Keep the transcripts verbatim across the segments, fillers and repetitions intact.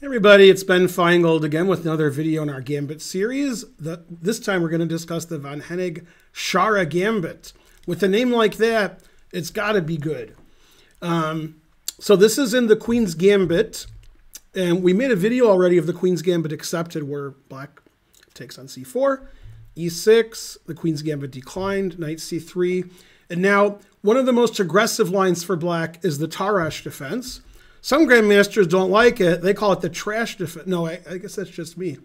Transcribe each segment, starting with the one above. Hey everybody, it's Ben Finegold again with another video in our Gambit series. The, this time we're going to discuss the Von Hennig-Schara Gambit. With a name like that, it's got to be good. Um, so this is in the Queen's Gambit, and we made a video already of the Queen's Gambit accepted where black takes on c four, e six, the Queen's Gambit declined, knight c three. And now one of the most aggressive lines for black is the Tarrasch defense. Some grandmasters don't like it. They call it the trash defense. No, I, I guess that's just me.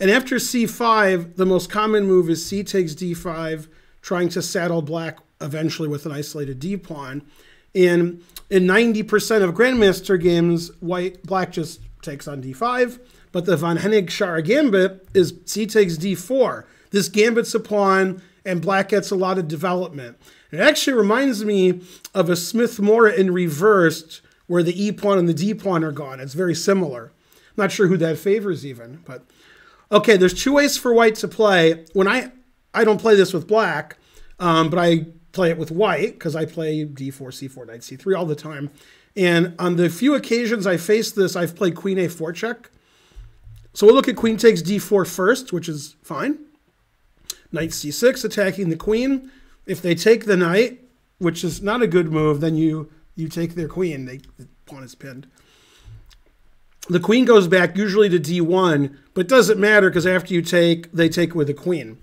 And after c five, the most common move is c takes d five, trying to saddle black eventually with an isolated d pawn. And in ninety percent of grandmaster games, white black just takes on d five. But the Von Hennig-Schara Gambit is c takes d four. This gambit's a pawn, and black gets a lot of development. It actually reminds me of a Smith-Morra in reversed, where the e pawn and the d pawn are gone. It's very similar. I'm not sure who that favors even, but okay. There's two ways for white to play. When I I don't play this with black, um, but I play it with white because I play d four, c four, knight c three all the time. And on the few occasions I face this, I've played queen a four check. So we'll look at queen takes d four first, which is fine. Knight c six attacking the queen. If they take the knight, which is not a good move, then you. You take their queen, they, the pawn is pinned. The queen goes back usually to d one, but doesn't matter because after you take, they take with a queen.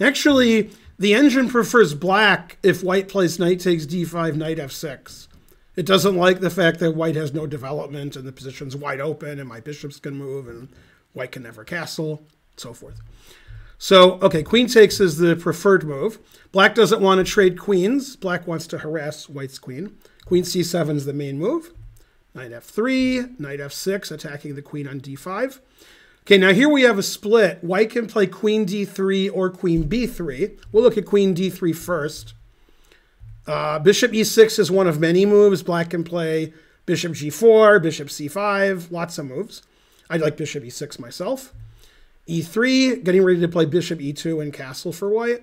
Actually, the engine prefers black if white plays knight takes d five, knight f six. It doesn't like the fact that white has no development and the position's wide open and my bishops can move and white can never castle, so forth. So, okay, queen takes is the preferred move. Black doesn't want to trade queens. Black wants to harass white's queen. Queen c seven is the main move. Knight f three, knight f six, attacking the queen on d five. Okay, now here we have a split. White can play queen d three or queen b three. We'll look at queen d three first. Uh, bishop e six is one of many moves. Black can play bishop g four, bishop c five, lots of moves. I like bishop e six myself. e three, getting ready to play bishop e two and castle for white.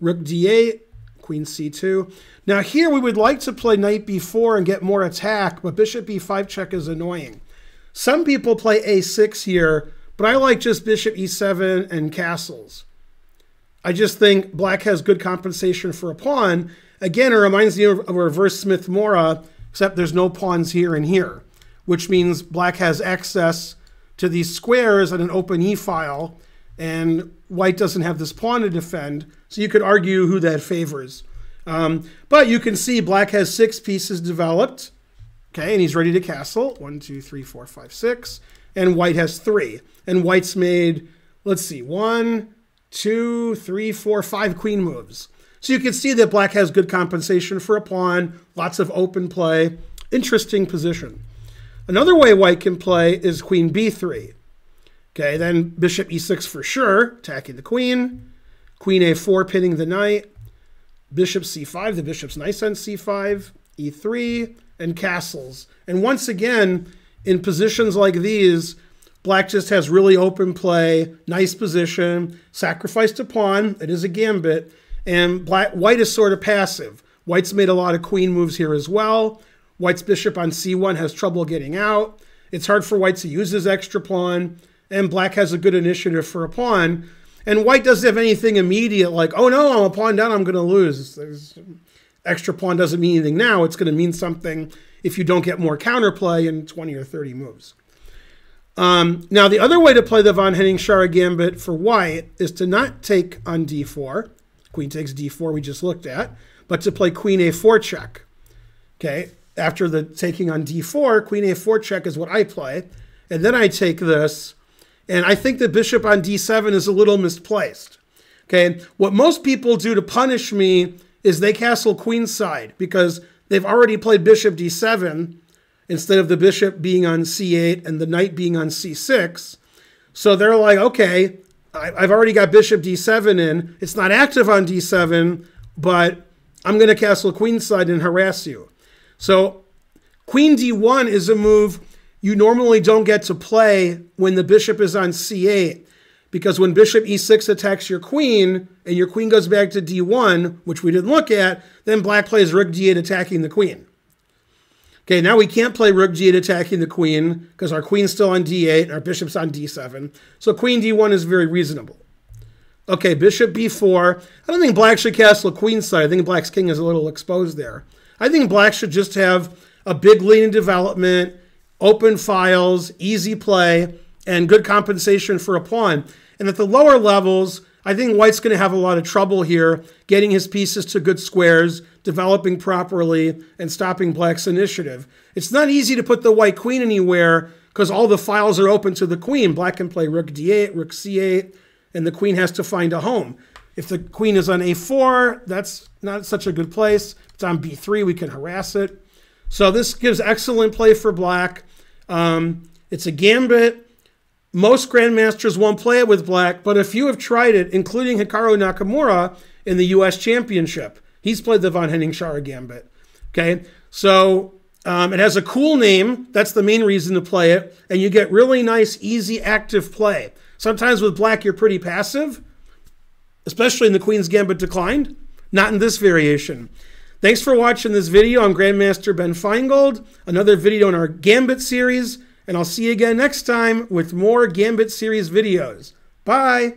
Rook d eight, queen c two. Now here we would like to play knight b four and get more attack, but bishop b five check is annoying. Some people play a six here, but I like just bishop e seven and castles. I just think black has good compensation for a pawn. Again, it reminds me of a reverse Smith-Morra, except there's no pawns here and here, which means black has access to these squares and an open e-file, and white doesn't have this pawn to defend, so you could argue who that favors. Um, but you can see black has six pieces developed, okay, and he's ready to castle. One, two, three, four, five, six, and white has three. And white's made, let's see, one, two, three, four, five queen moves. So you can see that black has good compensation for a pawn, lots of open play, interesting position. Another way white can play is queen b three. Okay, then bishop e six for sure, attacking the queen. Queen a four, pinning the knight. Bishop c five, the bishop's nice on c five. e three, and castles. And once again, in positions like these, black just has really open play, nice position, sacrificed a pawn. It is a gambit. And black, white is sort of passive. White's made a lot of queen moves here as well. White's bishop on c one has trouble getting out. It's hard for white to use his extra pawn. And black has a good initiative for a pawn. And white doesn't have anything immediate like, oh no, I'm a pawn down, I'm going to lose. There's, extra pawn doesn't mean anything now. It's going to mean something if you don't get more counterplay in twenty or thirty moves. Um, now, the other way to play the Von Hennig-Schara Gambit for white is to not take on d four. Queen takes d four we just looked at. But to play queen a four check. Okay, after the taking on d four, queen a four check is what I play. And then I take this. And I think the bishop on d seven is a little misplaced. Okay, what most people do to punish me is they castle queenside because they've already played bishop d seven instead of the bishop being on c eight and the knight being on c six. So they're like, okay, I've already got bishop d seven in. It's not active on d seven, but I'm going to castle queenside and harass you. So queen d one is a move you normally don't get to play when the bishop is on c eight, because when bishop e six attacks your queen and your queen goes back to d one, which we didn't look at, then black plays rook d eight attacking the queen. Okay, now we can't play rook g eight attacking the queen because our queen's still on d eight and our bishop's on d seven. So queen d one is very reasonable. Okay, bishop b four. I don't think black should castle a queen side. I think black's king is a little exposed there. I think black should just have a big lead in development, open files, easy play, and good compensation for a pawn. And at the lower levels, I think white's going to have a lot of trouble here getting his pieces to good squares, developing properly, and stopping black's initiative. It's not easy to put the white queen anywhere because all the files are open to the queen. Black can play rook d eight, rook c eight, and the queen has to find a home. If the queen is on a four, that's not such a good place. If it's on b three, we can harass it. So this gives excellent play for black. Um, it's a gambit. Most grandmasters won't play it with black, but a few have tried it, including Hikaru Nakamura in the U S Championship. He's played the Von Hennig-Schara Gambit. Okay, so um, it has a cool name. That's the main reason to play it. And you get really nice, easy, active play. Sometimes with black, you're pretty passive, especially in the Queen's Gambit Declined. Not in this variation. Thanks for watching this video. I'm Grandmaster Ben Finegold. Another video in our Gambit series. And I'll see you again next time with more Gambit series videos. Bye.